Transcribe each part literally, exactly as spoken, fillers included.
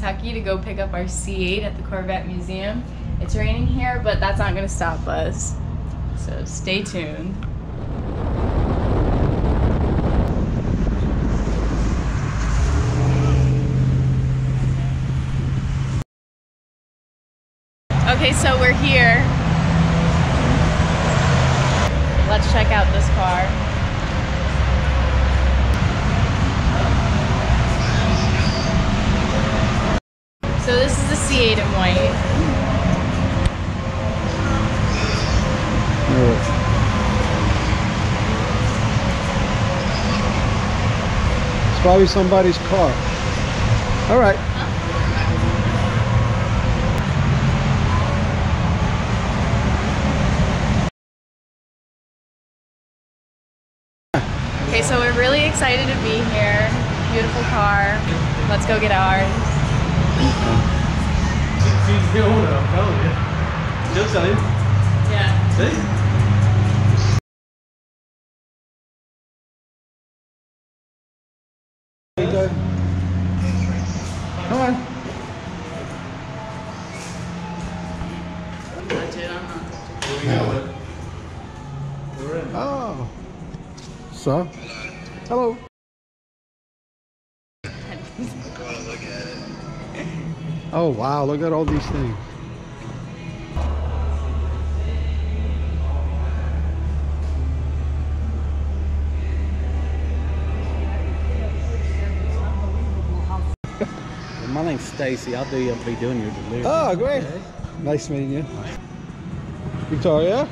Kentucky to go pick up our C eight at the Corvette Museum. It's raining here, but that's not gonna stop us. So stay tuned. Okay, so we're here. Let's check out this car. So this is the C eight in white. Yeah. It's probably somebody's car. All right. Okay, so we're really excited to be here. Beautiful car. Let's go get ours. She's the owner, I'm telling you. She'll tell you. Yeah. See? Come on. I'm not it, I'm not touching it. No. We're in. Oh. So? Hello. Oh wow, look at all these things. My name's Stacy. I'll do you be doing your delivery. Oh great. Okay. Nice meeting you. Victoria?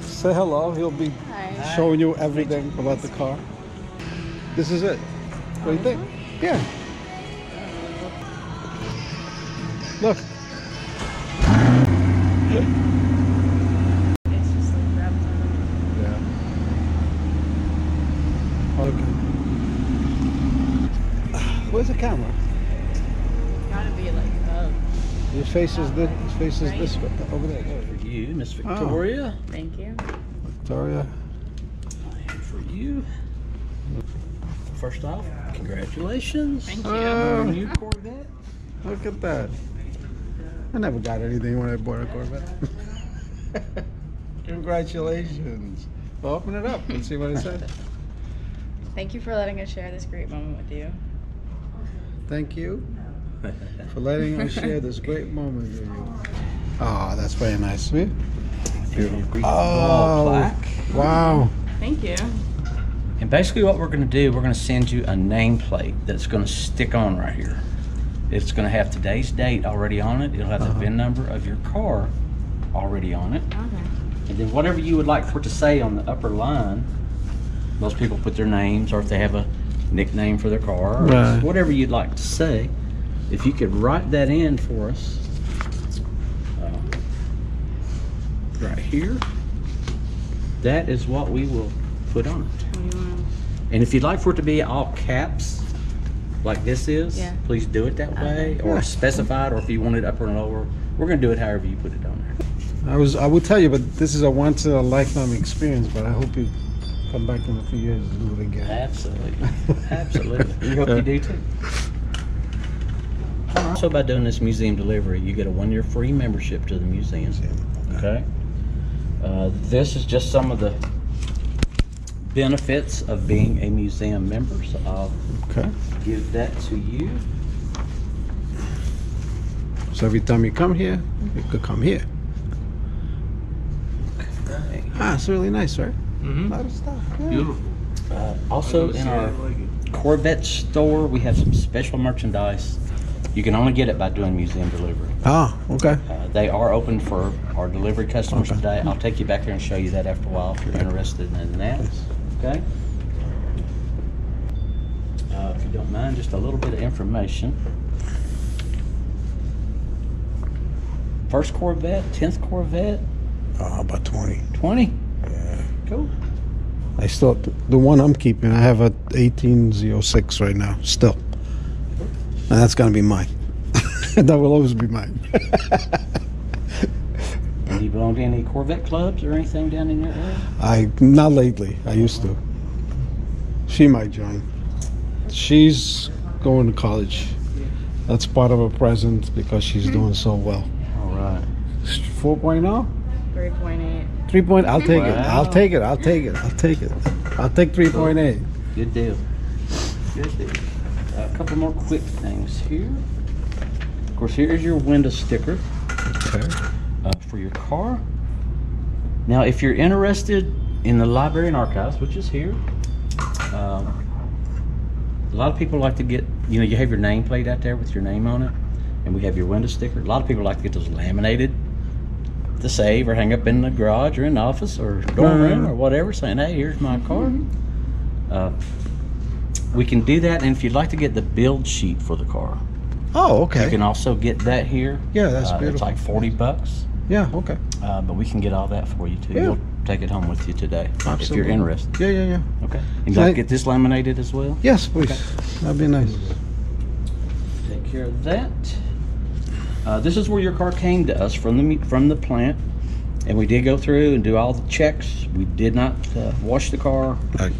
Say hello. He'll be Hi. showing you everything about the car. This is it. What do you think? Yeah. Look. It's just like wrapped around. Yeah. Okay. Where's the camera? It's gotta be like above. Your face is this. Your face is this over there. For you, Miss Victoria. Oh. Thank you, Victoria. I am for you. First off, congratulations. Thank you. Um, new Corvette. Look at that. I never got anything when I bought a Corvette. Congratulations. Well, open it up and see what it says. Thank you for letting us share this great moment with you. Thank you for letting us share this great moment with you. Oh, that's very nice of you. Beautiful. Oh, plaque. Wow. Thank you. And basically what we're going to do, we're going to send you a nameplate that's going to stick on right here. It's going to have today's date already on it. It'll have uh-huh. the V I N number of your car already on it. Okay. And then whatever you would like for it to say on the upper line, most people put their names, or if they have a nickname for their car, or right. whatever you'd like to say. If you could write that in for us, uh, right here, that is what we will put on it. twenty-one. And if you'd like for it to be all caps, like this is, yeah. please do it that way, uh, or yeah. specified, or if you want it upper and lower. We're gonna do it however you put it on there. I was, I will tell you, but this is a once in a lifetime experience, but I hope you come back in a few years and do it again. Absolutely, absolutely. We hope you do too. So by doing this museum delivery, you get a one year free membership to the museum, okay? Uh, this is just some of the benefits of being a museum member, so I'll okay. give that to you. So every time you come here, you could come here. Okay. Ah, it's really nice, right? Mm-hmm. A lot of stuff. Yeah. Beautiful. Uh, also in our like Corvette store, we have some special merchandise. You can only get it by doing museum delivery. Ah, okay. Uh, they are open for our delivery customers okay. today. I'll take you back there and show you that after a while if you're interested in that. Okay. Uh, if you don't mind, just a little bit of information. First Corvette, tenth Corvette. Uh, about twenty. Twenty. Yeah. Cool. I still the one I'm keeping. I have a eighteen oh six right now still. And that's going to be mine. That will always be mine. Do you belong to any Corvette clubs or anything down in your area? I, not lately. I used to. She might join. She's going to college. That's part of a present because she's mm-hmm. doing so well. All right. four point oh? three point eight. three point eight. I'll take wow. it. I'll take it. I'll take it. I'll take it. I'll take three point eight. Good deal. Good deal. A couple more quick things here. Of course, here is your window sticker okay. uh, for your car. Now, if you're interested in the library and archives, which is here, um, a lot of people like to get, you know, you have your nameplate out there with your name on it, and we have your window sticker. A lot of people like to get those laminated to save or hang up in the garage or in the office or dorm room or whatever, saying, hey, here's my car. Uh, we can do that, and if you'd like to get the build sheet for the car. Oh, okay. You can also get that here. Yeah, that's uh, beautiful. It's like forty bucks. Yeah, okay. Uh, but we can get all that for you, too. Yeah. We'll take it home with you today. Absolutely. If you're interested. Yeah, yeah, yeah. Okay. And you'd like to get this laminated as well? Yes, please. Okay. That'd be nice. Take care of that. Uh, this is where your car came to us from the from the plant, and we did go through and do all the checks. We did not uh, wash the car, uh,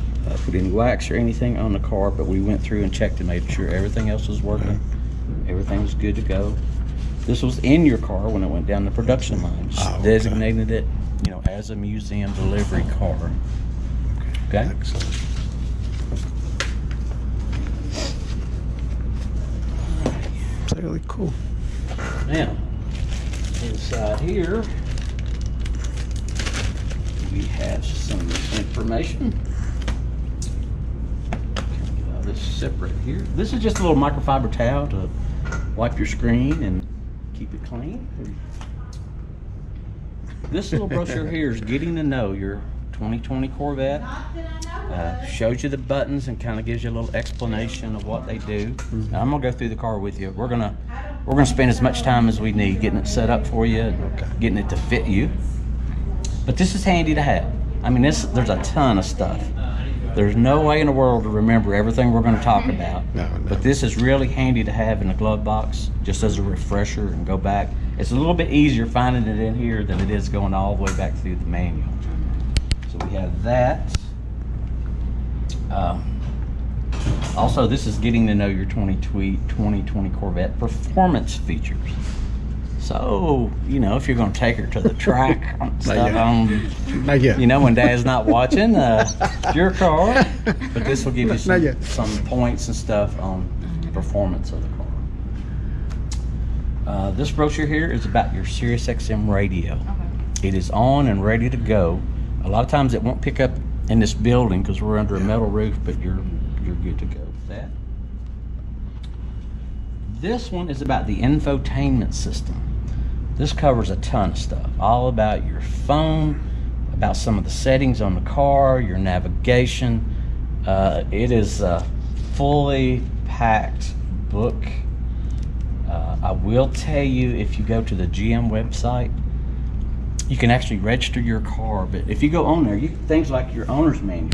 put any wax or anything on the car, but we went through and checked and made sure everything else was working. Okay. Everything was good to go. This was in your car when it went down the production line. Oh, okay. Designated it, you know, as a museum delivery car. Okay. Excellent. It's really cool. Now, inside here, we have some information. Get all this separate here. This is just a little microfiber towel to wipe your screen and keep it clean. This little brochure here is getting to know your twenty twenty Corvette. Uh, shows you the buttons and kind of gives you a little explanation of what they do. Mm-hmm. Now, I'm gonna go through the car with you. We're gonna we're gonna spend as much time as we need getting it set up for you, and okay. getting it to fit you. But this is handy to have. I mean, this there's a ton of stuff. There's no way in the world to remember everything we're going to talk about, no, no. but this is really handy to have in the glove box just as a refresher and go back. It's a little bit easier finding it in here than it is going all the way back through the manual. So we have that. Um, also, this is getting to know your twenty twenty Corvette performance features. So, you know, if you're going to take her to the track, stuff on, not yet. You know, when Dad's not watching, uh, your car, but this will give you some, some points and stuff on the performance of the car. Uh, this brochure here is about your Sirius X M radio. Okay. It is on and ready to go. A lot of times it won't pick up in this building because we're under a metal roof, but you're, you're good to go with that. This one is about the infotainment system. This covers a ton of stuff, all about your phone, about some of the settings on the car, your navigation. Uh, it is a fully packed book. Uh, I will tell you, if you go to the G M website, you can actually register your car, but if you go on there, you, things like your owner's manual,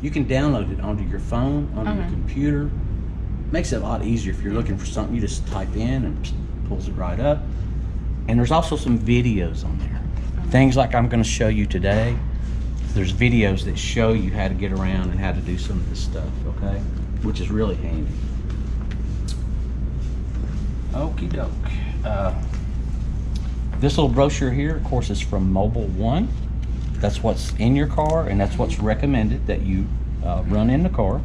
you can download it onto your phone, onto okay. your computer. Makes it a lot easier if you're looking for something, you just type in and pulls it right up. And there's also some videos on there. Things like I'm going to show you today. There's videos that show you how to get around and how to do some of this stuff, okay? Which is really handy. Okie doke. Uh, this little brochure here, of course, is from Mobil one. That's what's in your car, and that's what's recommended that you uh, run in the car.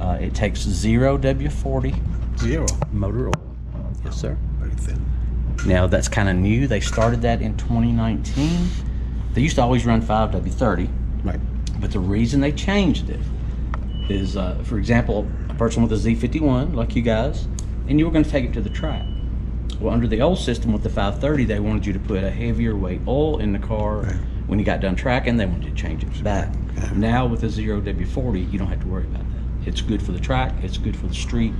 Uh, it takes zero W forty. Zero? Motor oil. Yes, sir. Very thin. Now that's kind of new. They started that in twenty nineteen. They used to always run five W thirty, right? But the reason they changed it is, uh, for example, a person with a Z fifty-one, like you guys, and you were going to take it to the track. Well, under the old system with the five thirty, they wanted you to put a heavier weight oil in the car. Right. When you got done tracking, they wanted to change it back. Okay. Now with a zero W forty, you don't have to worry about that. It's good for the track. It's good for the street.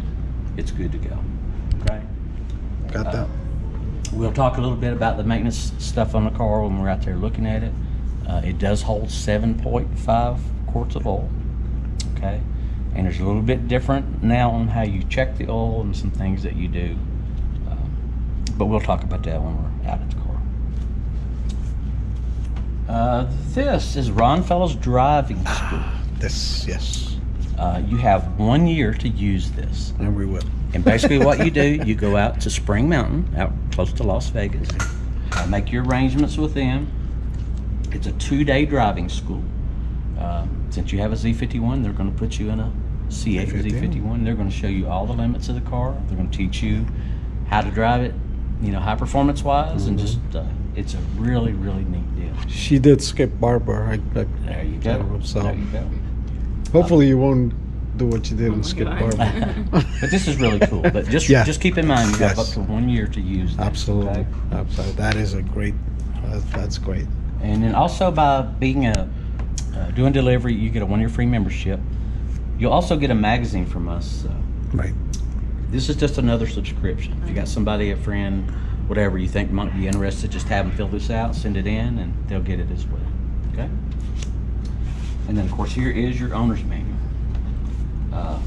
It's good to go. Okay. Got that. Uh, We'll talk a little bit about the maintenance stuff on the car when we're out there looking at it. Uh, it does hold seven point five quarts of oil, okay? And it's a little bit different now on how you check the oil and some things that you do. Um, but we'll talk about that when we're out at the car. Uh, this is Ron Fellows Driving School. Ah, this, yes. Uh, Uh, you have one year to use this. And we will. And basically what you do, you go out to Spring Mountain, out close to Las Vegas, uh, make your arrangements with them. It's a two-day driving school. Uh, since you have a Z fifty-one, they're going to put you in a C eight Z fifty-one. They're going to show you all the limits of the car. They're going to teach you how to drive it, you know, high performance-wise, mm-hmm. and just uh, it's a really, really neat deal. She did Skip Barber. I, I, there you go. So. There you go. Hopefully you won't do what you did in oh Skip Barber. But this is really cool. But just yeah. just keep in mind you have yes. up to one year to use this. Absolutely. Okay? Absolutely. That is a great, uh, that's great. And then also by being a, uh, doing delivery, you get a one-year free membership. You'll also get a magazine from us. So. Right. This is just another subscription. If you got somebody, a friend, whatever you think might be interested, just have them fill this out, send it in, and they'll get it as well. Okay? And then, of course, here is your owner's manual. Uh,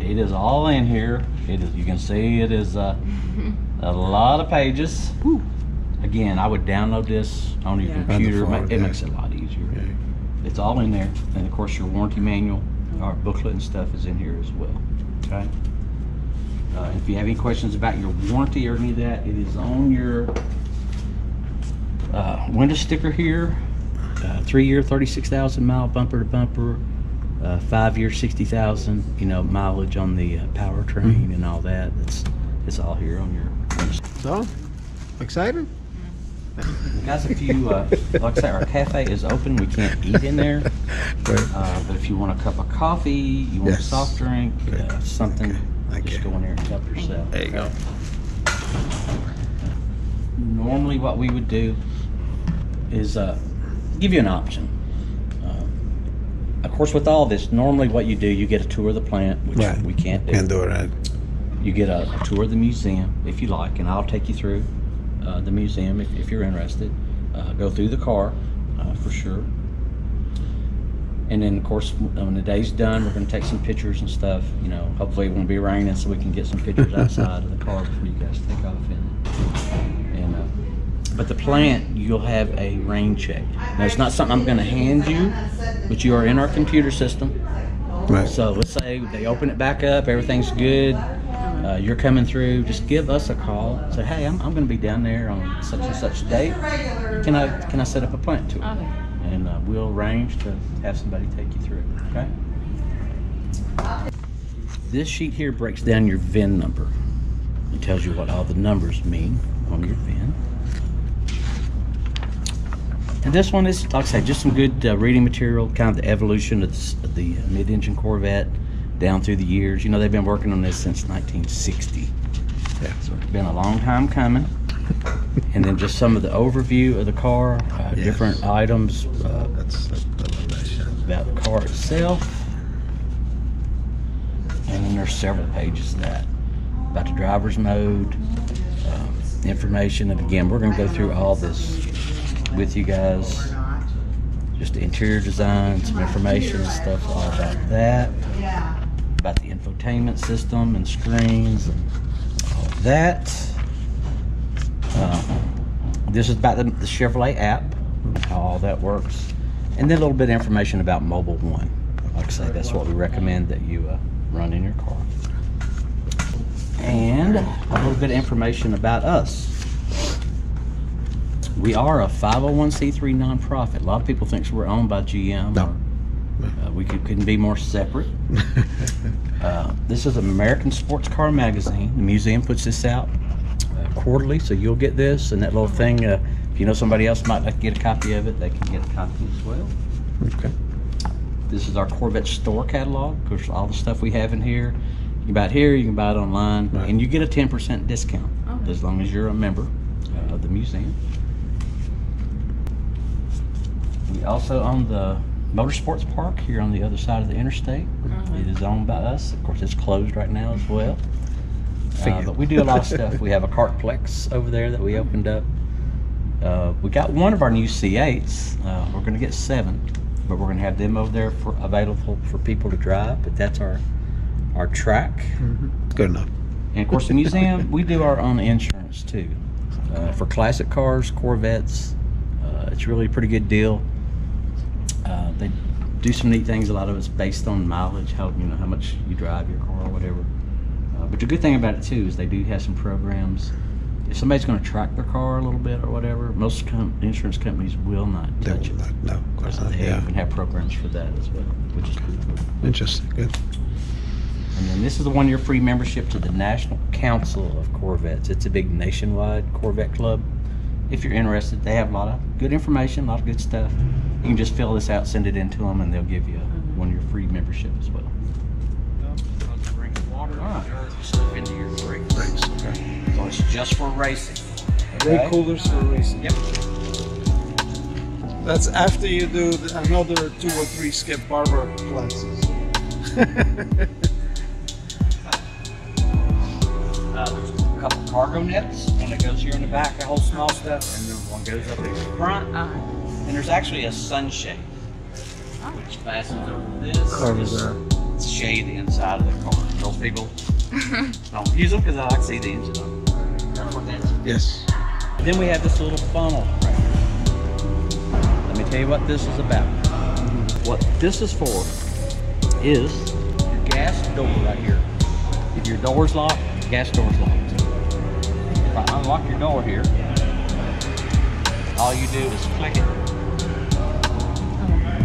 it is all in here. It is, you can see it is uh, a lot of pages. Woo. Again, I would download this on your yeah. computer. It yeah. makes it a lot easier. Yeah. It's all in there. And, of course, your warranty manual, our booklet and stuff is in here as well. Okay? Uh, if you have any questions about your warranty or any of that, it is on your uh, window sticker here. Uh, three-year, thirty-six thousand mile bumper to bumper. Uh, Five-year, sixty thousand. You know, mileage on the uh, powertrain mm-hmm. and all that. It's it's all here on your. So, excited? Guys, if you uh, like I say, our cafe is open. We can't eat in there. Right. Uh, but if you want a cup of coffee, you want yes. a soft drink, right. uh, something, okay. Okay. just go in there and help yourself. There you go. Normally, what we would do is. Uh, give you an option. Uh, of course, with all this, normally what you do, you get a tour of the plant, which right. we can't do. Can't do it, right. You get a, a tour of the museum, if you like, and I'll take you through uh, the museum if, if you're interested. Uh, go through the car, uh, for sure. And then, of course, when the day's done, we're going to take some pictures and stuff. You know, hopefully it won't be raining so we can get some pictures outside of the car before you guys take off in it. But the plant, you'll have a rain check. Now, it's not something I'm going to hand you, but you are in our computer system. Right. So let's say they open it back up, everything's good, uh, you're coming through, just give us a call. Say, hey, I'm, I'm going to be down there on such and such date. Can I can I set up a plant tour? Okay. And uh, we'll arrange to have somebody take you through, okay? This sheet here breaks down your V I N number. It tells you what all the numbers mean on your V I N. And this one is, like I said, just some good uh, reading material, kind of the evolution of the, of the mid-engine Corvette down through the years. You know, they've been working on this since nineteen sixty. Yeah. So it's been a long time coming. And then just some of the overview of the car, uh, yes. different items uh, that's, that's about the car itself. And then there's several pages of that. About the driver's mode, um, information. And again, we're going to go through all this with you guys, just the interior design, some information and stuff all about that, about the infotainment system and screens and all of that. Uh, this is about the, the Chevrolet app, how all that works, and then a little bit of information about Mobil one. Like I say, that's what we recommend that you uh, run in your car. And a little bit of information about us. We are a five oh one c three nonprofit. A lot of people think we're owned by G M. No. Or, uh, we could, couldn't be more separate. uh, this is an American sports car magazine. The museum puts this out uh, quarterly, so you'll get this. And that little thing, uh, if you know somebody else might like to get a copy of it, they can get a copy as well. Okay. This is our Corvette store catalog. Of course, all the stuff we have in here. You can buy it here, you can buy it online. Right. And you get a ten percent discount okay. as long as you're a member uh, of the museum. We also own the Motorsports Park here on the other side of the interstate. Mm-hmm. It is owned by us. Of course, it's closed right now as well. Uh, but we do a lot of stuff. We have a Carplex over there that we opened up. Uh, we got one of our new C eights. Uh, we're going to get seven, but we're going to have them over there for available for people to drive. But that's our our track. Mm-hmm. Good enough. And of course, the museum. We do our own insurance too uh, for classic cars, Corvettes. Uh, it's really a pretty good deal. Uh, they do some neat things. A lot of it's based on mileage, how you know how much you drive your car or whatever. Uh, but the good thing about it too is they do have some programs. If somebody's going to track their car a little bit or whatever, most com insurance companies will not touch it. Not, no, of course uh, not. They yeah. even have programs for that as well, which okay. is good. Interesting. Good. And then this is the one-year free membership to the National Council of Corvettes. It's a big nationwide Corvette club. If you're interested, they have a lot of good information, a lot of good stuff. You can just fill this out, send it in to them, and they'll give you a one-year free membership as well. Water. All right. Slip into your brake. Brakes, okay. So it's just for racing. Okay. Brake coolers for racing. Yep. That's after you do another two or three Skip Barber classes. Uh, there's a couple cargo nets. One that goes here in the back, a whole small stuff, and then one goes up in the front. And there's actually a sunshade, which fastens over this. Over it's shade the inside of the car. Those people don't use them because I like to see the engine on them. Yes. And then we have this little funnel right here. Let me tell you what this is about. Mm-hmm. What this is for is your gas door right here. If your door's locked, gas door's locked. If I unlock your door here, all you do is click it.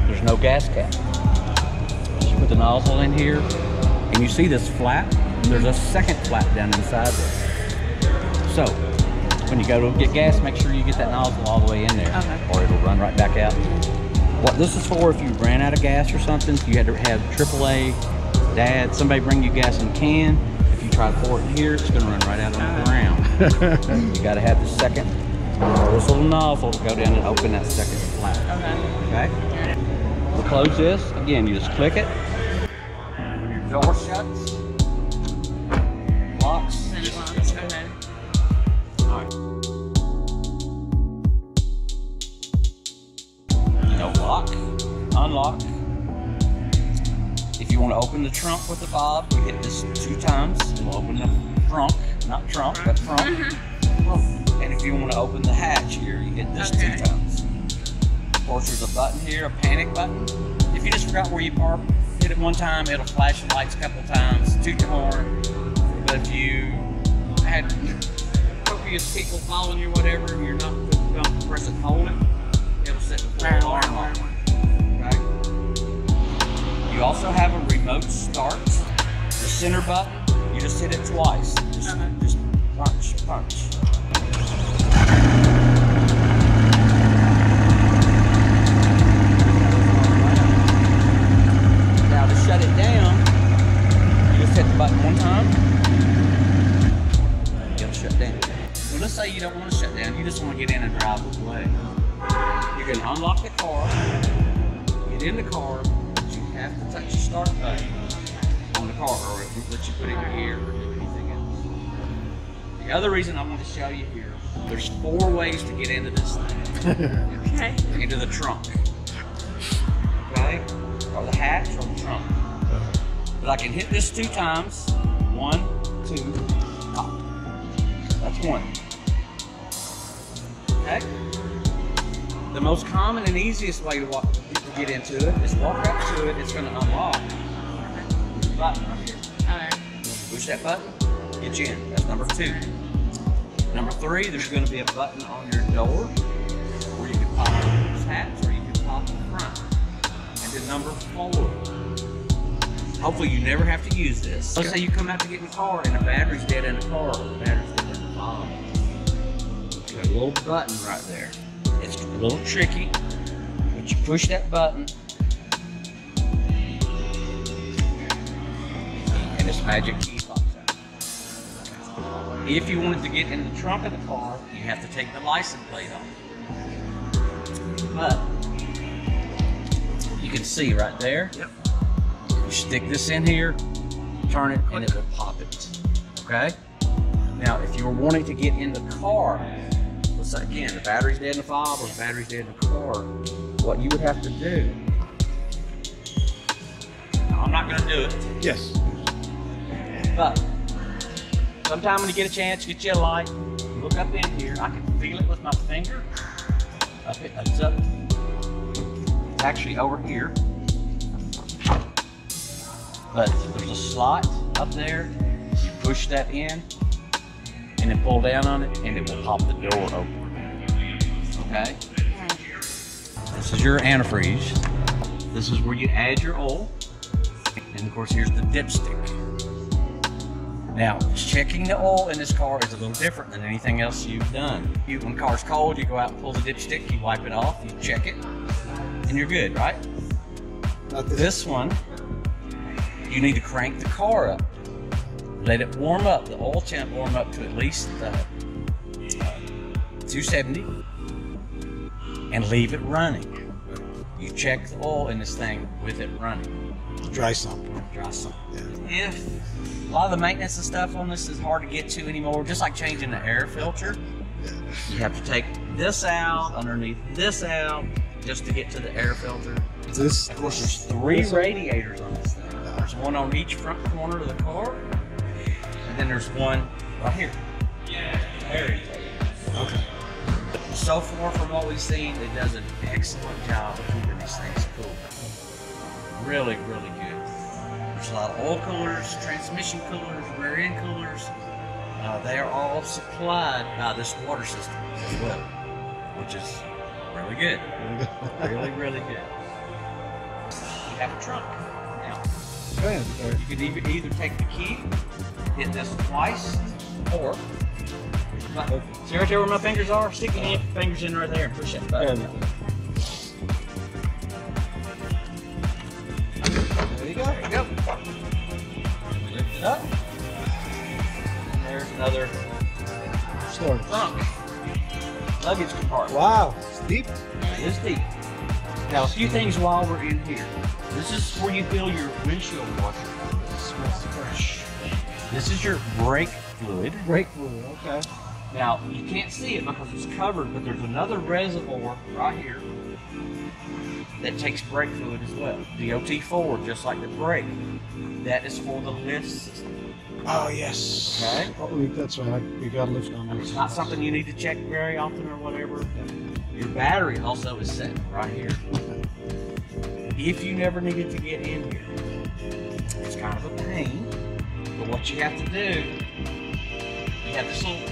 There's no gas cap. You put the nozzle in here, and you see this flap? There's a second flap down inside there. So, when you go to get gas, make sure you get that nozzle all the way in there, okay. or it'll run right back out. What this is for, if you ran out of gas or something, you had to have triple A, Dad, somebody bring you gas in a can. Try to pour it in here, it's going to run right out on the ground. You got to have the second, this little nozzle to go down and open that second flap. Okay. Okay. We'll close this. Again, you just click it. When your door shuts, locks. And it locks. Okay. All right. You know, lock, unlock. If you want to open the trunk with the fob, you hit this two times. We'll open the trunk, not trunk, but trunk. Mm-hmm. And if you want to open the hatch here, you hit this okay. two times. Of course, there's a button here, a panic button. If you just forgot where you park, hit it one time, it'll flash the lights a couple times, toot your horn. But if you had copious people following you, whatever, and you're not going to press it, hold it, it'll set the full alarm on it. You also have a remote start. The center button, you just hit it twice. Just, uh-huh. just punch, punch. Now to shut it down, you just hit the button one time. It'll shut down. So let's say you don't want to shut down. You just want to get in and drive away. You can unlock the car, get in the car, have to touch the start button on the car or it won't let you put it in your ear or do anything else. The other reason I want to show you here, there's four ways to get into this thing. Okay. Into the trunk. Okay? Or the hatch or the trunk. But I can hit this two times. One, two, pop. That's one. Okay? The most common and easiest way to walk get into it. Just walk up to it. It's going to unlock. There's a button right here. All right. Push that button. Get you in. That's number two. Number three, there's going to be a button on your door where you can pop those hats or you can pop the front. And then number four. Hopefully you never have to use this. Let's say you come out to get in the car and the battery's dead in the car or the battery's dead in the bottom. There's a little button right there. It's a little tricky. You push that button, and this magic key pops out. If you wanted to get in the trunk of the car, you have to take the license plate off. But you can see right there. Yep. You stick this in here, turn it, and it will pop it. Okay. Now, if you were wanting to get in the car, let's say again the battery's dead in the fob or the battery's dead in the car. What you would have to do, now, I'm not going to do it. Yes. But sometime when you get a chance, get you a light, look up in here. I can feel it with my finger. Up it, it's up. It's actually over here. but there's a slot up there. You push that in and then pull down on it and it will pop the door open. Okay? This is your antifreeze. This is where you add your oil. And of course, here's the dipstick. Now, checking the oil in this car is a little different than anything else you've done. You, when the car's cold, you go out and pull the dipstick, you wipe it off, you check it, and you're good, right? Not this, this one, you need to crank the car up. Let it warm up, the oil temp warm up to at least uh, uh, two seventy, and leave it running. You check the oil in this thing with it running. Dry sump. Dry sump. Yeah. If a lot of the maintenance and stuff on this is hard to get to anymore, just like changing the air filter, yeah. You have to take this out, underneath this out, just to get to the air filter. This, of course, there's three radiators on this thing. There's one on each front corner of the car, and then there's one right here. Yeah. There. Okay. So far from what we've seen, it does an excellent job of keeping these things cool. Really, really good. There's a lot of oil coolers, transmission coolers, rear end coolers. Uh, they are all supplied by this water system as well, which is really good. Really, really good. You have a trunk now. Go ahead. You can either, either take the key, hit this twice, or My, see right there where my fingers are? Stick your hand, fingers in right there and push that button. There you go. There you go. Lift it up. And there's another storage. Thunk. Luggage compartment. Wow. It's deep. It is deep. Now, a few things while we're in here. This is where you feel your windshield washer. It smells fresh. This is your brake fluid. Brake fluid, okay. Now, you can't see it because it's covered, but there's another reservoir right here that takes brake fluid as well. D O T four, just like the brake. That is for the lift system. Oh, yes. Okay? Oh, that's right. You got a lift on it. It's not something you need to check very often or whatever. Your battery also is set right here. If you never needed to get in here, it's kind of a pain, but what you have to do, you have this little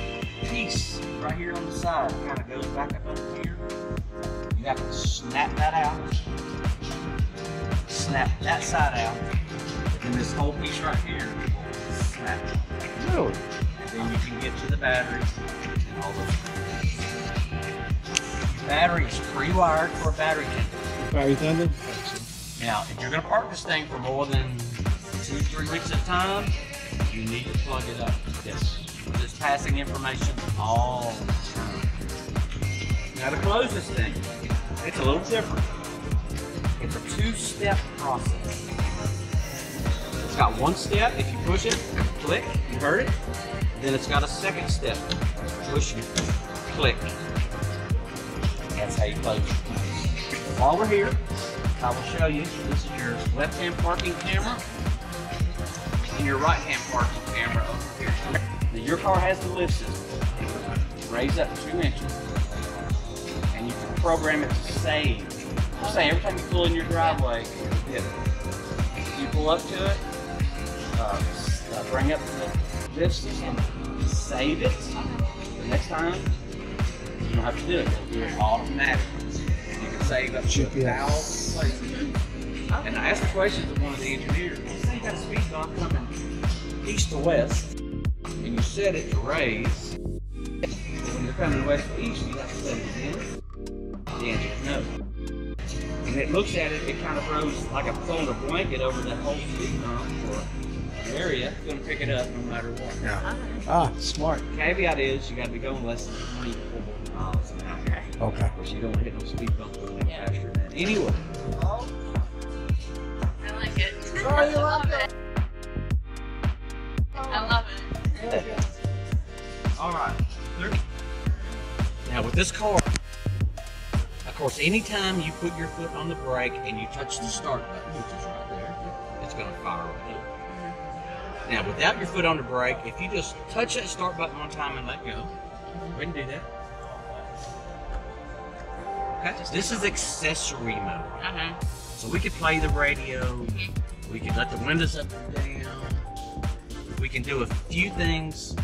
piece right here on the side, it kind of goes back up over here. You have to snap that out, snap that side out, and this whole piece right here, snap it. Really? And then you can get to the battery and all those things. Your battery is pre-wired for a battery tender. Battery tender? Now, if you're going to park this thing for more than two, three weeks at a time, you need to plug it up. Yes. Just passing information all the time. Now to close this thing, it's a little different. It's a two-step process. It's got one step, if you push it, click, you heard it. Then it's got a second step, push, click. That's how you close it. While we're here, I will show you, this is your left-hand parking camera and your right-hand parking camera over here. Your car has the lift system. Raise up two inches, and you can program it to save. I'm saying every time you pull in your driveway, you pull up to it, uh, bring up the lift system, save it. The next time, you don't have to do it. It'll do it automatically. You can save up to a thousand places. And I asked the questions of one of the engineers. You got a speed bump coming east to west. And you set it to raise. When you're coming west to east, you have to set it in. The answer is no. And it looks at it, it kind of throws like a polar blanket over that whole speed bump or area. It's going to pick it up no matter what. Yeah. Ah, smart. The caveat is you got to be going less than twenty-four miles an hour. Okay. Because you don't want to hit no speed bump any faster than that. Anyway. Oh. I like it. Oh, you love it. I love it. All right. Now with this car, of course, anytime you put your foot on the brake and you touch the start button, which is right there, it's going to fire right up. Now without your foot on the brake, if you just touch that start button one time and let go, go ahead and do that. Okay. This is accessory mode. Uh-huh. So we could play the radio, We can let the windows up and down. We can do a few things,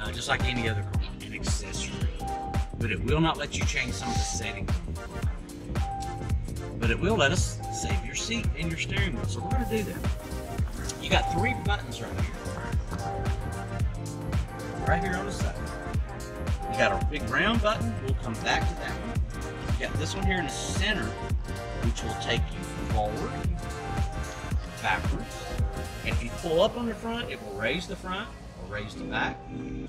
uh, just like any other car, an accessory. But it will not let you change some of the settings. But it will let us save your seat and your steering wheel. So we're going to do that. You got three buttons right here. Right here on the side. You got a big round button. We'll come back to that one. You got this one here in the center, which will take you forward, backwards. And if you pull up on the front, it will raise the front or raise the back.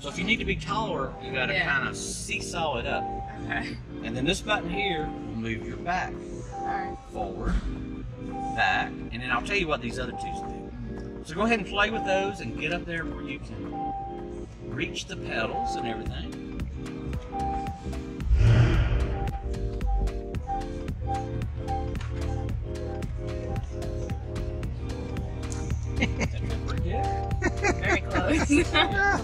So if you need to be taller, you got to yeah. kind of seesaw it up. Okay. And then this button here will move your back. All right. Forward, back, and then I'll tell you what these other twos do. So go ahead and play with those and get up there where you can reach the pedals and everything. Very close. Yeah.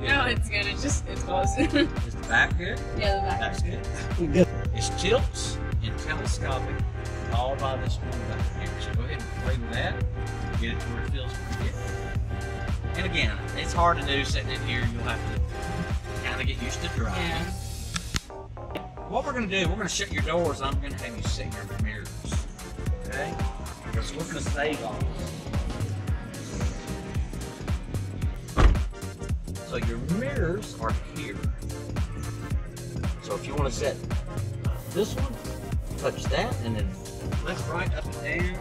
Yeah. No, it's good. It's just, it's close. Is the back good? Yeah, the back. That's good. good. It's tilts and telescopic, all by this one back here. So go ahead and play with that. Get it to where it feels pretty good. And again, it's hard to do sitting in here. You'll have to kind of get used to driving. Yeah. What we're going to do, we're going to shut your doors. I'm going to have you sit in your mirrors. Okay? Because we're going to save all this. So your mirrors are here. So if you want to set this one, touch that, and then left, right, up, and down.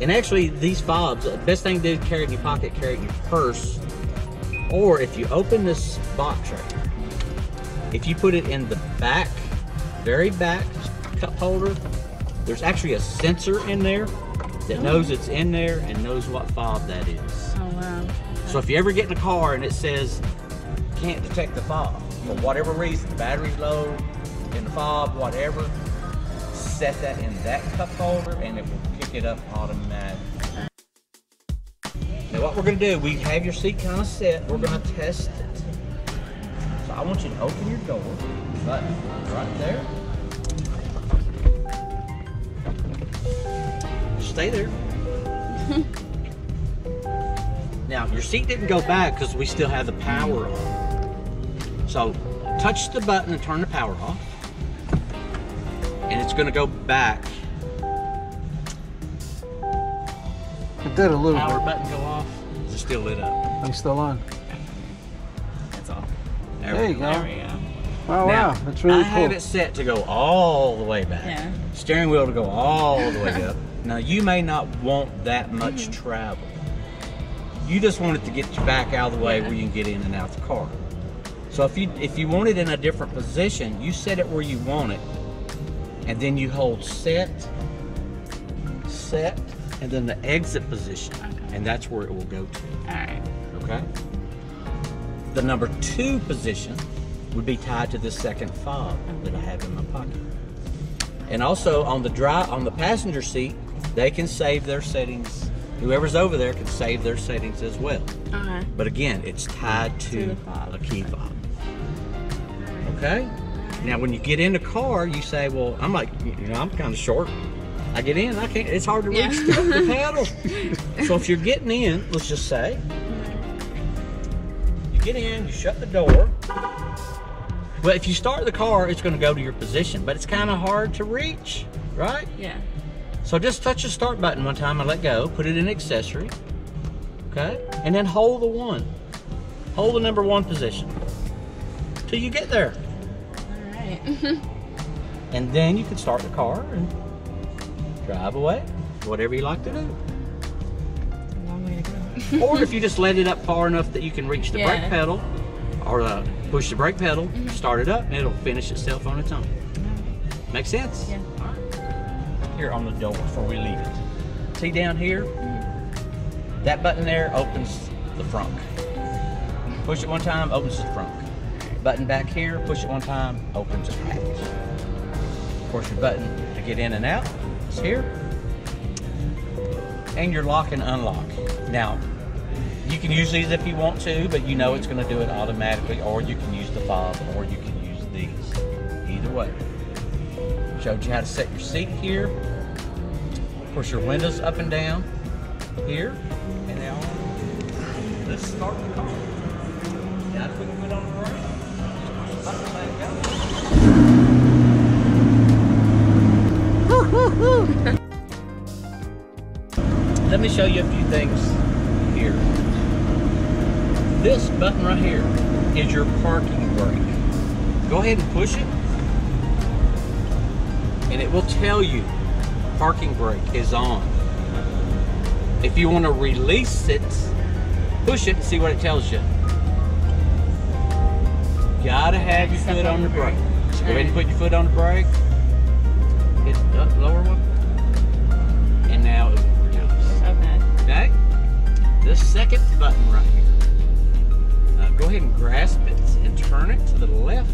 And actually, these fobs, the best thing to do is carry in your pocket, carry in your purse. Or if you open this box right here, if you put it in the back, very back cup holder, there's actually a sensor in there that knows it's in there and knows what fob that is. Oh, wow. So if you ever get in a car and it says, can't detect the fob, for whatever reason, the battery's low, in the fob, whatever, set that in that cup holder and it will pick it up automatically. Now what we're gonna do, we have your seat kind of set, we're gonna test it. I want you to open your door, button right there. Stay there. Now, your seat didn't go back because we still have the power on. So, touch the button and turn the power off. And it's going to go back. It did a little bit. Power button go off. It's still lit up. I'm still on. There, there you go. go. There we go. Oh, now, wow, that's really I cool. I have it set to go all the way back. Yeah. Steering wheel to go all the way up. Now, you may not want that much mm-hmm. travel. You just want it to get you back out of the way yeah. where you can get in and out of the car. So if you, if you want it in a different position, you set it where you want it, and then you hold set, set, and then the exit position, okay. and that's where it will go to. All right. Okay? The number two position would be tied to this second fob that I have in my pocket. And also on the drive, on the passenger seat, they can save their settings. Whoever's over there can save their settings as well. Okay. But again, it's tied to a key fob. Okay? Now when you get in the car, you say, well, I'm like, you know, I'm kind of short. I get in, I can't, it's hard to reach yeah. the pedal. So if you're getting in, let's just say, get in, you shut the door. Well, if you start the car, it's going to go to your position, but it's kind of hard to reach, right? Yeah. So just touch the start button one time and let go. Put it in accessory, okay? And then hold the one. Hold the number one position till you get there. All right. And then you can start the car and drive away, whatever you like to do. Or if you just let it up far enough that you can reach the yeah. brake pedal or uh, push the brake pedal, mm-hmm. start it up, and it'll finish itself on its own. Mm-hmm. Make sense? Yeah. All right. Here on the door before we leave it. See down here? Mm-hmm. That button there opens the frunk. Push it one time, opens the frunk. Button back here, push it one time, opens the back. Of course, your button to get in and out is here. And your lock and unlock. Now, you can use these if you want to, but you know it's going to do it automatically, or you can use the fob, or you can use these. Either way. Showed you how to set your seat here. Of course, your windows up and down here. And now, let's start the car. Now, if we can put on the brake, just push the button back up. Let me show you a few things here. This button right here is your parking brake. Go ahead and push it. And it will tell you parking brake is on. If you want to release it, push it and see what it tells you. Gotta have your foot on the brake. So go ahead and put your foot on the brake. Hit the lower one. And now it will reduce. Okay. Okay? This second button right here. Uh, go ahead and grasp it and turn it to the left.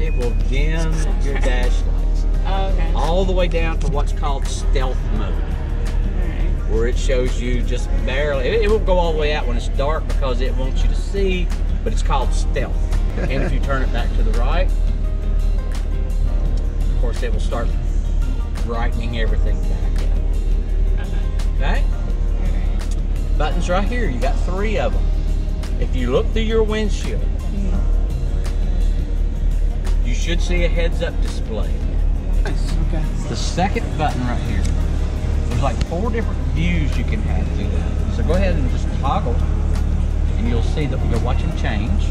It will dim your dash lights. Oh, okay. All the way down to what's called stealth mode. Alright. Where it shows you just barely. It, it won't go all the way out when it's dark because it wants you to see, but it's called stealth. And if you turn it back to the right, of course it will start brightening everything back up. Okay? Alright. Buttons right here, you got three of them. If you look through your windshield, you should see a heads-up display. Nice. Okay. The second button right here. There's like four different views you can have through that. So go ahead and just toggle, and you'll see that you're watching change.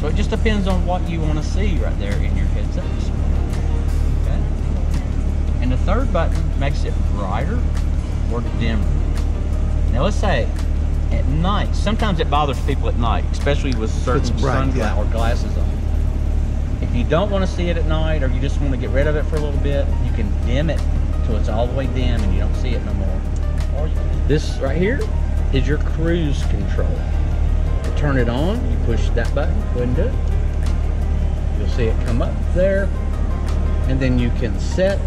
So it just depends on what you want to see right there in your heads-up display. Okay. And the third button makes it brighter or dimmer. Now let's say at night. Sometimes it bothers people at night, especially with certain sunglasses yeah. or glasses on. If you don't want to see it at night or you just want to get rid of it for a little bit, you can dim it till it's all the way dim and you don't see it no more. Or you can... This right here is your cruise control. To turn it on, you push that button, go ahead and do it. You'll see it come up there, and then you can set,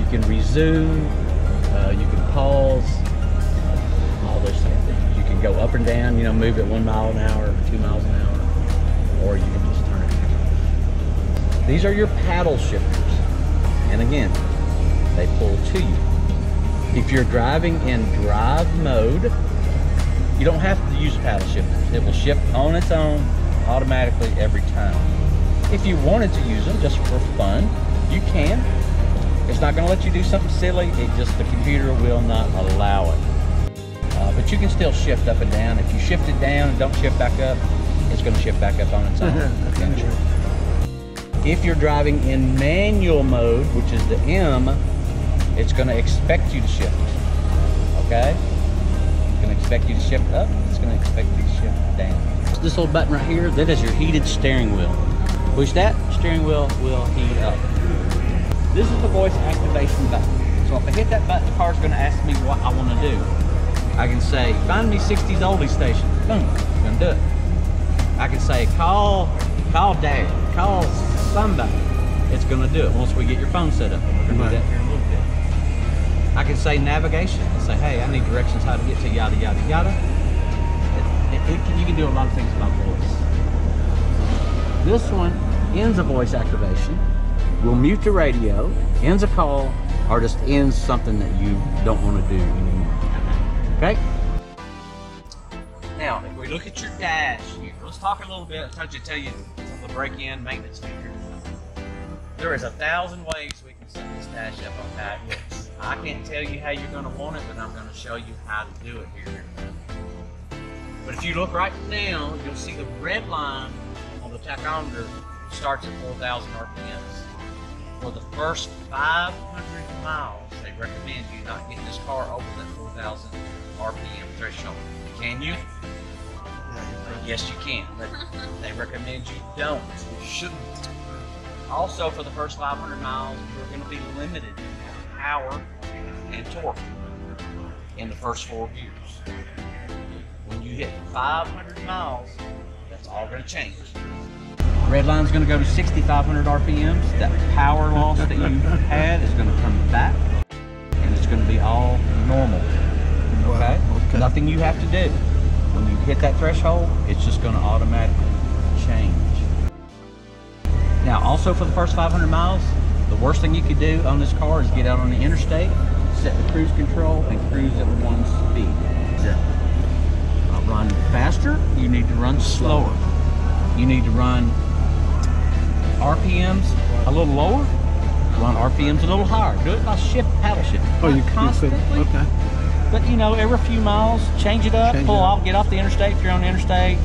you can resume, uh, you can pause, all those kind of things. You can go up and down, you know, move it one mile an hour, two miles an hour, or you can just turn it. These are your paddle shifters. And again, they pull to you. If you're driving in drive mode, you don't have to use paddle shifters. It will shift on its own automatically every time. If you wanted to use them just for fun, you can. It's not gonna let you do something silly. It just, the computer will not allow it. Uh, but you can still shift up and down. If you shift it down and don't shift back up, it's gonna shift back up on its own. Okay. If you're driving in manual mode, which is the M, it's going to expect you to shift. Okay? It's going to expect you to shift up. It's going to expect you to shift down. This little button right here, that is your heated steering wheel. Push that, steering wheel will heat up. This is the voice activation button. So if I hit that button, the car's going to ask me what I want to do. I can say, find me sixties oldie station. Boom. It's going to do it. I can say, call, call dad, call somebody. It's going to do it once we get your phone set up. We're going to do that here in a little bit. I can say navigation and say, hey, I need directions how to get to yada, yada, yada. It, it, it can, you can do a lot of things by voice. This one ends a voice activation, will mute the radio, ends a call, or just ends something that you don't want to do anymore. Okay? Now, if we look at your dash here, let's talk a little bit. I you tell you the break in maintenance feature. There is a thousand ways we can set this dash up on how it looks. I can't tell you how you're going to want it, but I'm going to show you how to do it here. But if you look right now, you'll see the red line on the tachometer starts at four thousand R P Ms. For the first five hundred miles, they recommend you not get this car over that four thousand R P M threshold. Can you? Yes, you can. But they recommend you don't. You shouldn't. Also, for the first five hundred miles, you're going to be limited in power and torque in the first four gears. When you hit five hundred miles, that's all going to change. Red line's going to go to sixty-five hundred R P Ms. That power loss that you had is going to come back, and it's going to be all normal. Okay? Okay. Nothing you have to do. When you hit that threshold, it's just going to automatically change. Now, also for the first five hundred miles, the worst thing you could do on this car is get out on the interstate, set the cruise control, and cruise at one speed. Yeah. Uh, run faster, you need to run slower. You need to run R P Ms a little lower, run R P Ms a little higher. Do it by shift, paddle shift. Oh, you constantly. You could, okay. But you know, every few miles, change it up, change pull it up. off, get off the interstate if you're on the interstate,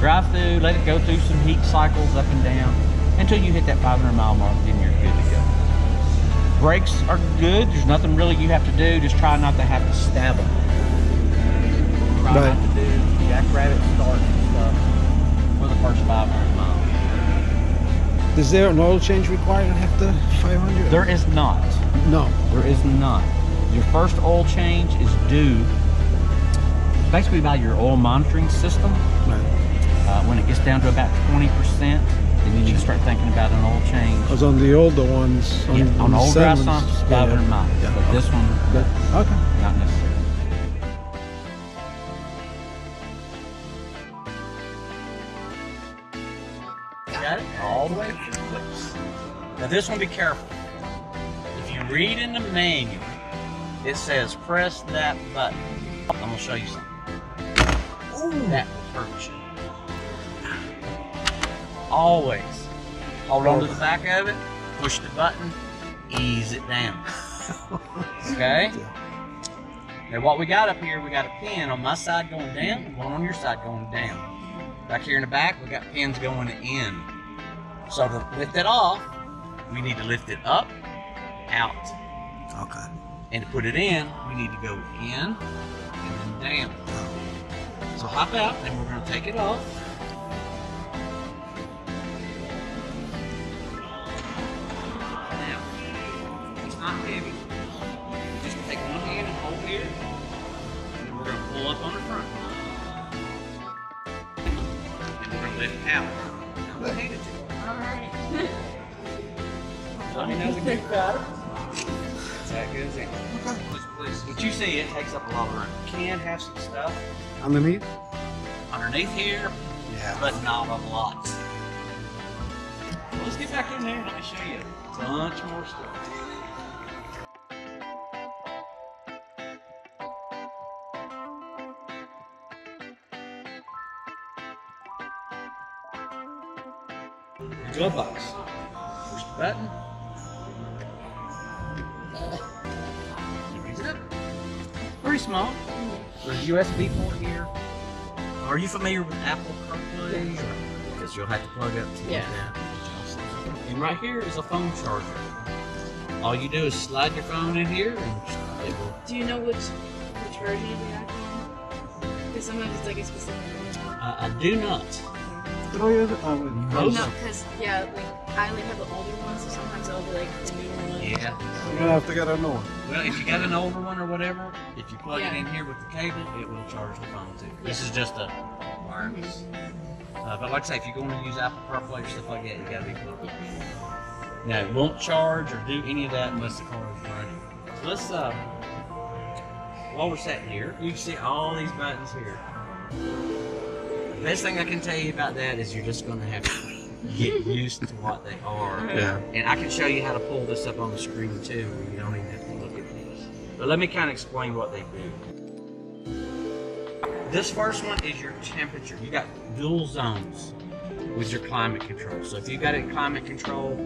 drive through, let it go through some heat cycles up and down until you hit that five hundred mile mark, then you're good to go. Brakes are good. There's nothing really you have to do. Just try not to have to stab them. Try right. not to do jackrabbit starts and stuff for the first five hundred miles. Is there an oil change required after five hundred? There is not. No. There is not. Your first oil change is due basically by your oil monitoring system. Right. Uh, when it gets down to about twenty percent, then you need to start thinking about an oil change. Because on the older ones, on, yeah, on, on the old dry sumps, five hundred miles. Yeah. But okay. This one, yeah. Okay. Not necessary. Got it? All the way through the place. Now this one, be careful. If you read in the manual, it says press that button. I'm gonna show you something. Ooh. That will hurt you. Always hold on to the back of it, push the button, ease it down. Okay? Now what we got up here, we got a pin on my side going down, one on your side going down. Back here in the back, we got pins going in. So to lift it off, we need to lift it up, out. Okay. And to put it in, we need to go in and then down. So hop out and we're going to take it off. Now, it's not heavy. Just take one hand and hold here. And then we're going to pull up on the front. And we're going to lift out. I'm going to hand it to you. All right. Let me know the good pattern. That goes in. Okay. What you see, it takes up a lot of room. You can have some stuff underneath. Underneath here, yeah, but not a lot. Well, let's get back in there and let me show you a bunch more stuff. The glove box. Push the button. Pretty small. There's a U S B port here. Are you familiar with Apple CarPlay? Because you'll have to plug up to yeah. that. And right here is a phone charger. All you do is slide your phone in here. And it will. Do you know which which version of the iPhone? Because sometimes it's like a specific one. Uh, I do not. Oh yeah, no, because yeah, like I like have the older one, so sometimes I'll be like the new one. Yeah. You're gonna have to get an older one. Well, if you got an older one or whatever, if you plug yeah. it in here with the cable, it will charge the phone too. Yeah. This is just a wireless. Mm-hmm. uh, but like I say, if you're going to use Apple CarPlay or stuff like that, you gotta be plugged in. Yeah. Now it won't charge or do any of that unless the car is running. So let's uh, while we're sitting here, you can see all these buttons here. The best thing I can tell you about that is you're just going to have to get used to what they are. Yeah. And I can show you how to pull this up on the screen too, where you don't even have to look at these. But let me kind of explain what they do. This first one is your temperature. You got dual zones with your climate control. So if you got it climate control,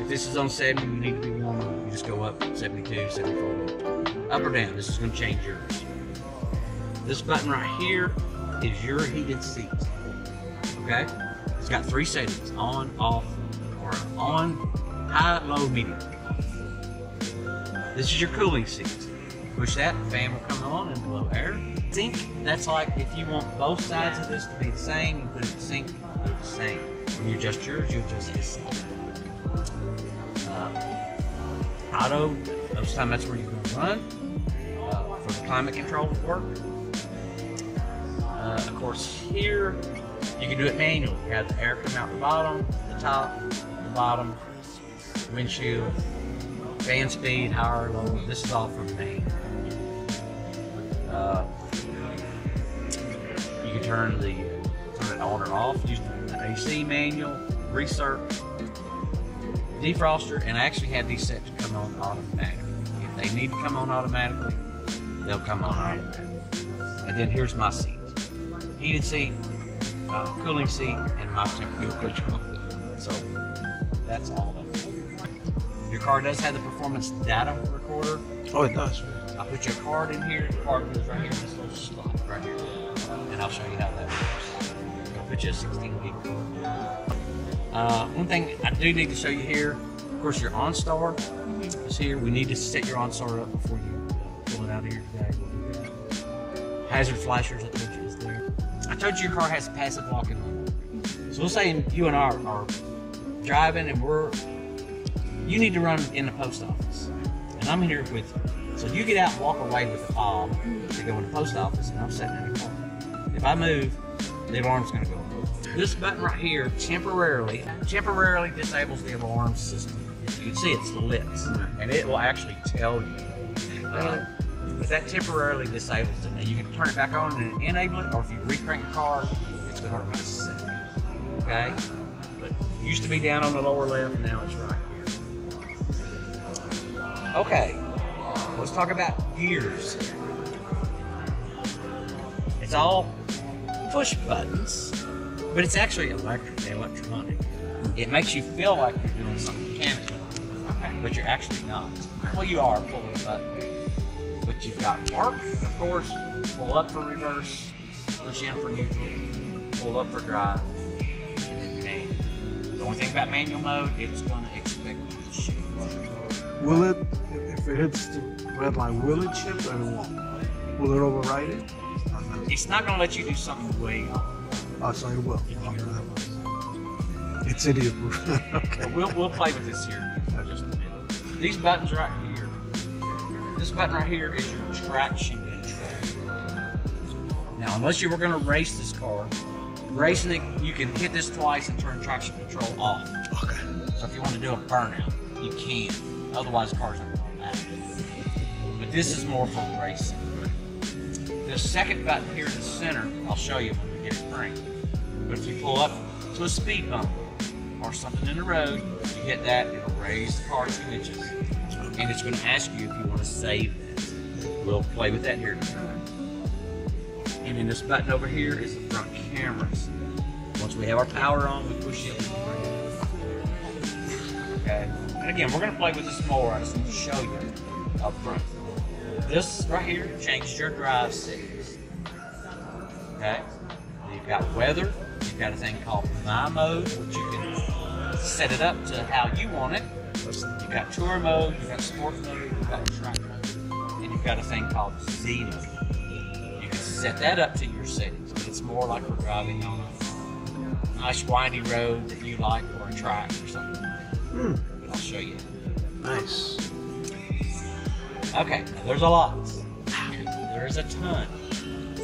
if this is on seventy, you need to be warmer. You just go up seventy-two, seventy-four. Up or down, this is going to change yours. This button right here is your heated seat. Okay, it's got three settings: on, off, or on, high, low, medium. This is your cooling seat. Push that, fan will come on and blow air. Sink, that's like if you want both sides of this to be the same, you put it in the sink, you put it the same. When you adjust yours, you adjust this. Uh, auto, most time that's where you're going to run uh, for the climate control work. Uh, of course, here you can do it manually. You have the air come out the bottom, the top, the bottom, windshield, fan speed, higher, lower. This is all from manual. Uh, you can turn the turn it on or off. Use the A C manual, research, defroster, and I actually have these set to come on automatically. If they need to come on automatically, they'll come on automatically. And then here's my seat. Heated seat, uh, cooling seat, and my fuel control. So that's all that. Your car does have the performance data recorder. Oh, it does. I put your card in here, the card goes right here in this little slot right here. And I'll show you how that works. I'll put you a sixteen gig card. Uh, one thing I do need to show you here, of course, your OnStar is here. We need to set your OnStar up before you pull it out of here today. We'll do that. Hazard flashers, I told you, is there. I told you your car has passive locking on. So we'll say you and I are, are driving and we're, you need to run in the post office. And I'm here with you. So you get out and walk away with the fob to go in the post office, and I'm sitting in the car. If I move, the alarm's gonna go. This button right here temporarily, temporarily disables the alarm system. As you can see, it's lit, and it will actually tell you. Uh, but that temporarily disables it. Now you can turn it back on and enable it, or if you recrank the car, it's going to automatically set it. Okay? But it used to be down on the lower left, now it's right here. Okay, let's talk about gears. It's all push buttons. But it's actually electric, electronic. It makes you feel like you're doing something mechanical, but you're actually not. Well, you are pulling a button, but you've got park, of course, pull up for reverse, push in for neutral, pull up for drive, and then manual. The only thing about manual mode, it's going to expect you to shoot. Will it, if it hits the red light, will it shift or it won't? Will it override it? It's not going to let you do something way off. Oh, so it will. It's idiot proof. Okay. We'll, we'll play with this here. Just a minute. These buttons right here. This button right here is your traction control. Now, unless you were going to race this car, racing it, you can hit this twice and turn traction control off. Okay. So if you want to do a burnout, you can. Otherwise, the car's not going to matter. But this is more for racing. The second button here in the center, I'll show you. But if you pull up to a speed bump or something in the road, you hit that, it'll raise the car two inches. And it's going to ask you if you want to save that. We'll play with that here in a minute. And then this button over here is the front cameras. Once we have our power on, we push it. Okay. And again, we're going to play with this more. I just want to show you up front. This right here changes your drive settings. Okay. You've got weather, you've got a thing called My Mode, which you can set it up to how you want it. You've got Tour Mode, you've got Sports Mode, you've got Track Mode, and you've got a thing called Z Mode. You can set that up to your settings, but it's more like we're driving on a nice windy road that you like, or a track or something. Hmm. But I'll show you. Nice. Okay, now there's a lot. There's a ton.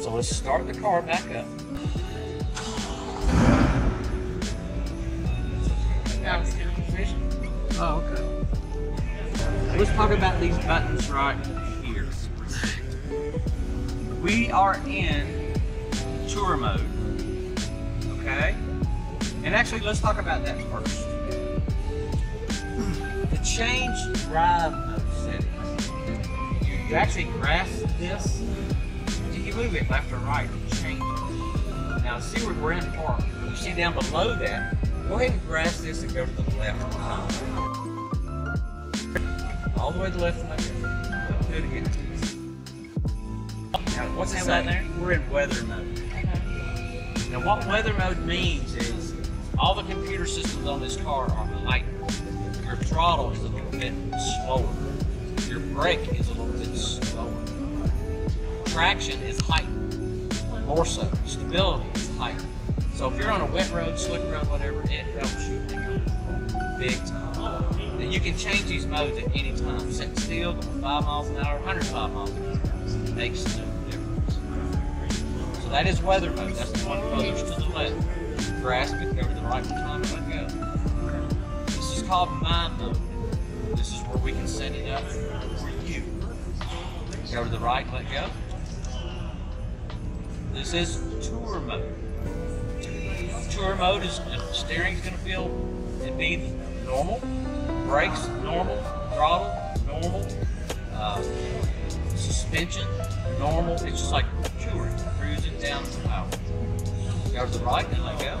So let's start the car back up. Oh, okay. Let's talk about these buttons right here. We are in tour mode, okay? And actually, let's talk about that first. The change drive mode settings. You, you actually grasp this, you move it left or right, it changes. Now, see where we're in park. You see down below that. Go ahead and grasp this and go to the left. All the way to the left and left. Do it again. Now, what's it say? There? We're in weather mode. Okay. Now, what weather mode means is all the computer systems on this car are heightened. Your throttle is a little bit slower. Your brake is a little bit slower. Traction is heightened, more so. Stability is heightened. So if you're on a wet road, slick road, whatever, it helps you big time. Then you can change these modes at any time. Set still, five miles an hour, one hundred five miles an hour. It makes no difference. So that is weather mode. That's the one that goes to the left. Grasp it, go to the right time and go. This is called My Mode. This is where we can set it up for you. Go to the right, let go. This is Tour Mode. Tour mode is, the steering's going to feel and be normal. brakes, normal, throttle, normal, uh, suspension, normal. It's just like touring, cruising down the highway. Go to the right and let go.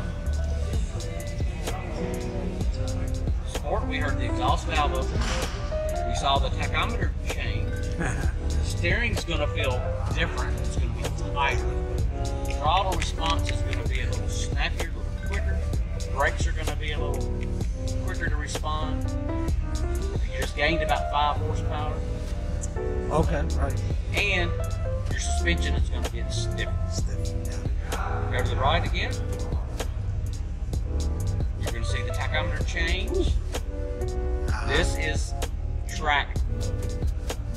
Sport, we heard the exhaust valve open. We saw the tachometer change. The steering's gonna feel different. It's gonna be tighter. Throttle response is gonna be a little snappier, a little quicker. Brakes are gonna be a little quicker to respond. You just gained about five horsepower. Okay, right. And your suspension is gonna get stiff. Stiff, yeah. Go to the right again. You're gonna see the tachometer change. Uh, this is track.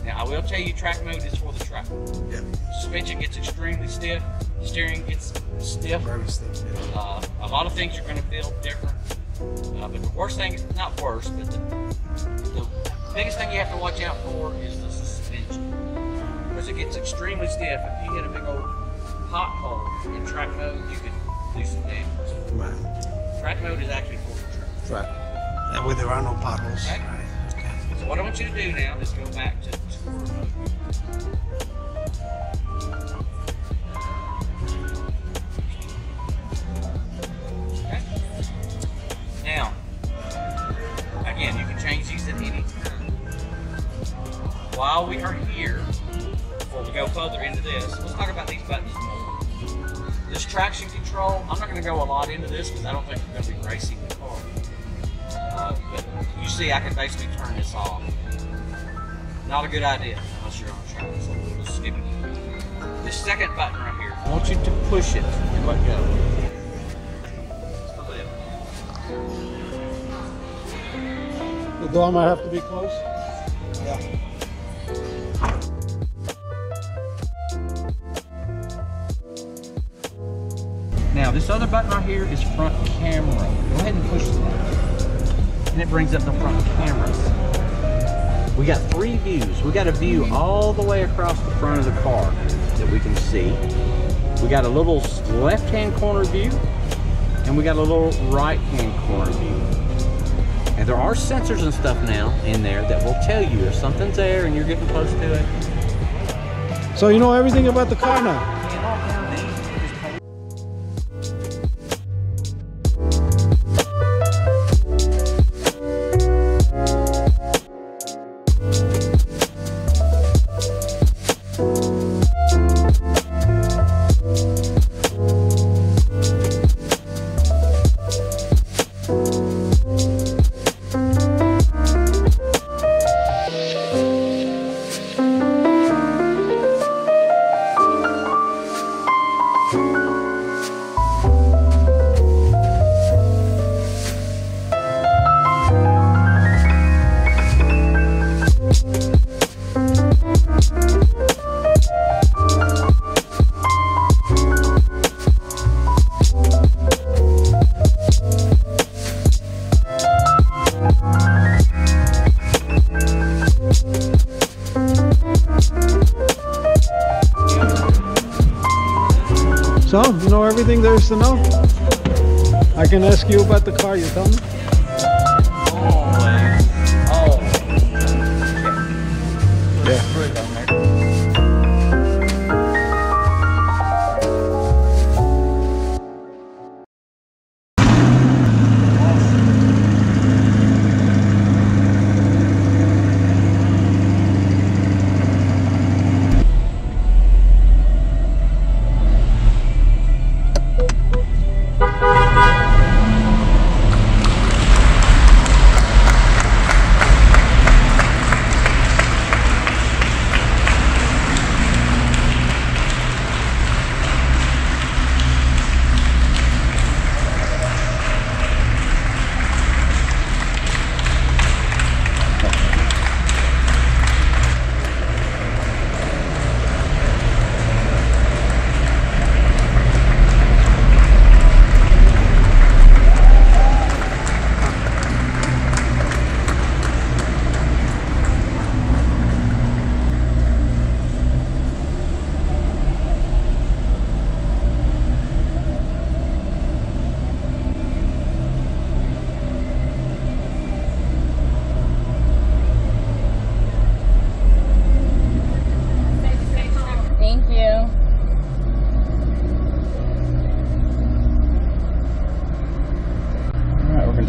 Now, I will tell you, track mode is for the track. Yeah. Suspension gets extremely stiff. Steering gets stiff. Very stiff. Yeah. Uh, a lot of things are going to feel different. Uh, but the worst thing, not worst, but the, the biggest thing you have to watch out for is the suspension. Because it gets extremely stiff. If you hit a big old pothole in track mode, you can do some damage. Right. Track mode is actually for the track. Right. That way there are no potholes. Okay. Right. So what I want you to do now is go back to tour mode. Okay? Now, again, you can change these at any time. While we are here, before we go further into this, let's talk about these buttons more. This traction control, I'm not going to go a lot into this because I don't think we're going to be racing the car. Uh, but you see, I can basically turn this off. Not a good idea unless you're on track, so we'll skip it. The second button right here, I want you to push it and let go. To the left. The door might have to be closed. Yeah. Now this other button right here is front camera. Go ahead and push that. And it brings up the front cameras. We got three views. We got a view all the way across the front of the car that we can see. We got a little left-hand corner view, and we got a little right-hand corner view. And there are sensors and stuff now in there that will tell you if something's there and you're getting close to it. So you know everything about the car now. So, you know everything there is to know? I can ask you about the car, you tell me? Always. Always.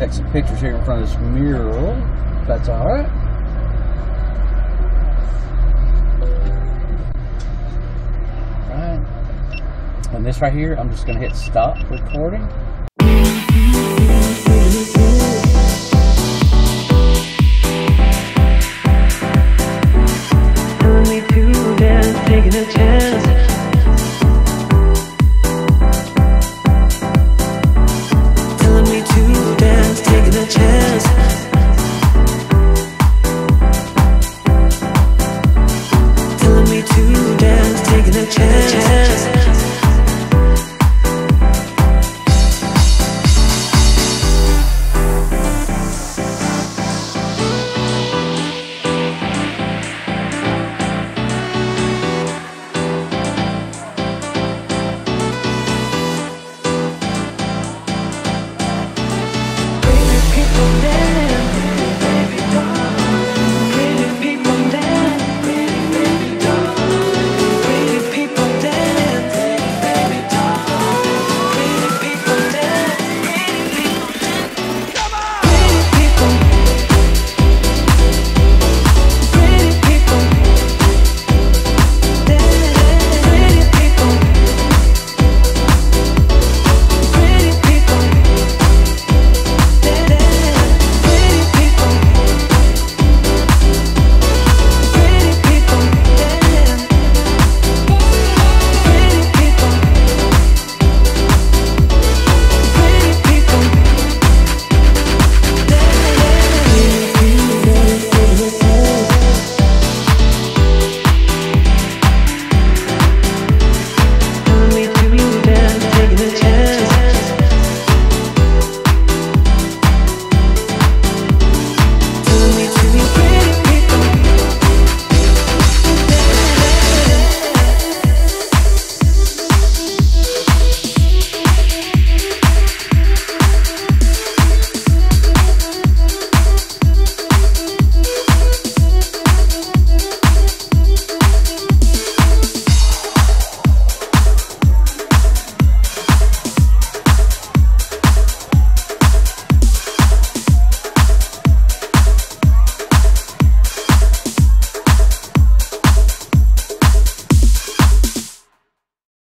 take some pictures here in front of this mural, if that's all right. All right. And this right here, I'm just going to hit stop recording.